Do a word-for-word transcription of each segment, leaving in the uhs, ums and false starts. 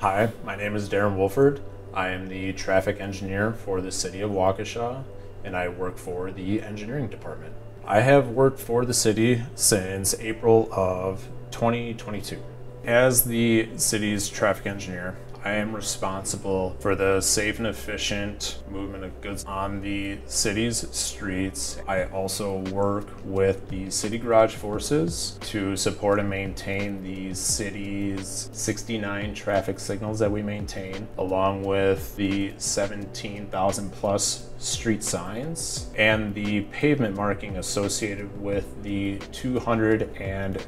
Hi, my name is Darren Wolford. I am the traffic engineer for the city of Waukesha, and I work for the engineering department. I have worked for the city since April of twenty twenty-two. As the city's traffic engineer, I am responsible for the safe and efficient movement of goods on the city's streets. I also work with the city garage forces to support and maintain the city's sixty-nine traffic signals that we maintain, along with the seventeen thousand plus street signs and the pavement marking associated with the two hundred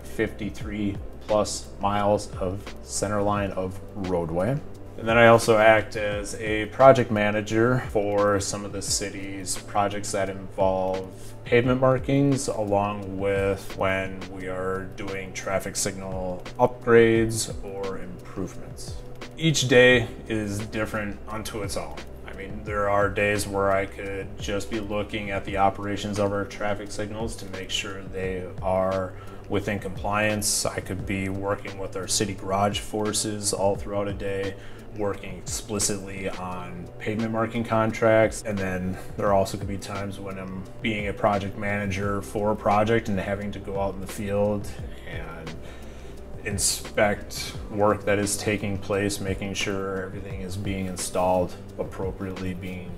fifty-three plus miles of center line of roadway. And then I also act as a project manager for some of the city's projects that involve pavement markings, along with when we are doing traffic signal upgrades or improvements. Each day is different unto its own. I mean, there are days where I could just be looking at the operations of our traffic signals to make sure they are within compliance. I could be working with our city garage forces all throughout a day, working explicitly on pavement marking contracts. And then there also could be times when I'm being a project manager for a project and having to go out in the field and inspect work that is taking place, making sure everything is being installed appropriately, being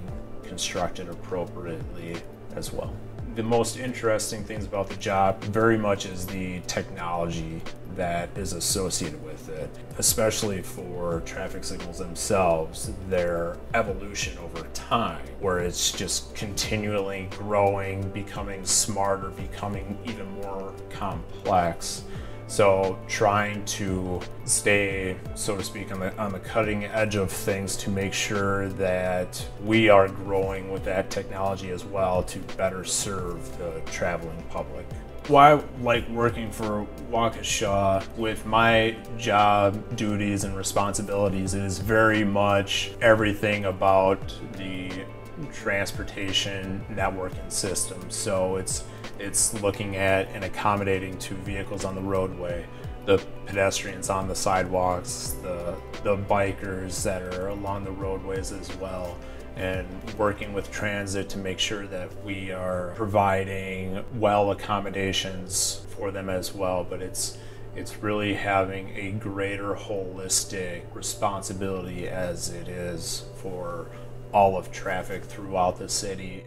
constructed appropriately as well. The most interesting things about the job very much is the technology that is associated with it, especially for traffic signals themselves, their evolution over time, where it's just continually growing, becoming smarter, becoming even more complex. So trying to stay, so to speak, on the, on the cutting edge of things to make sure that we are growing with that technology as well to better serve the traveling public. Why I like working for Waukesha with my job duties and responsibilities is very much everything about the transportation networking system. So it's it's looking at and accommodating to vehicles on the roadway, the pedestrians on the sidewalks, the the bikers that are along the roadways as well, and working with transit to make sure that we are providing well accommodations for them as well. But it's it's really having a greater holistic responsibility as it is for all of traffic throughout the city.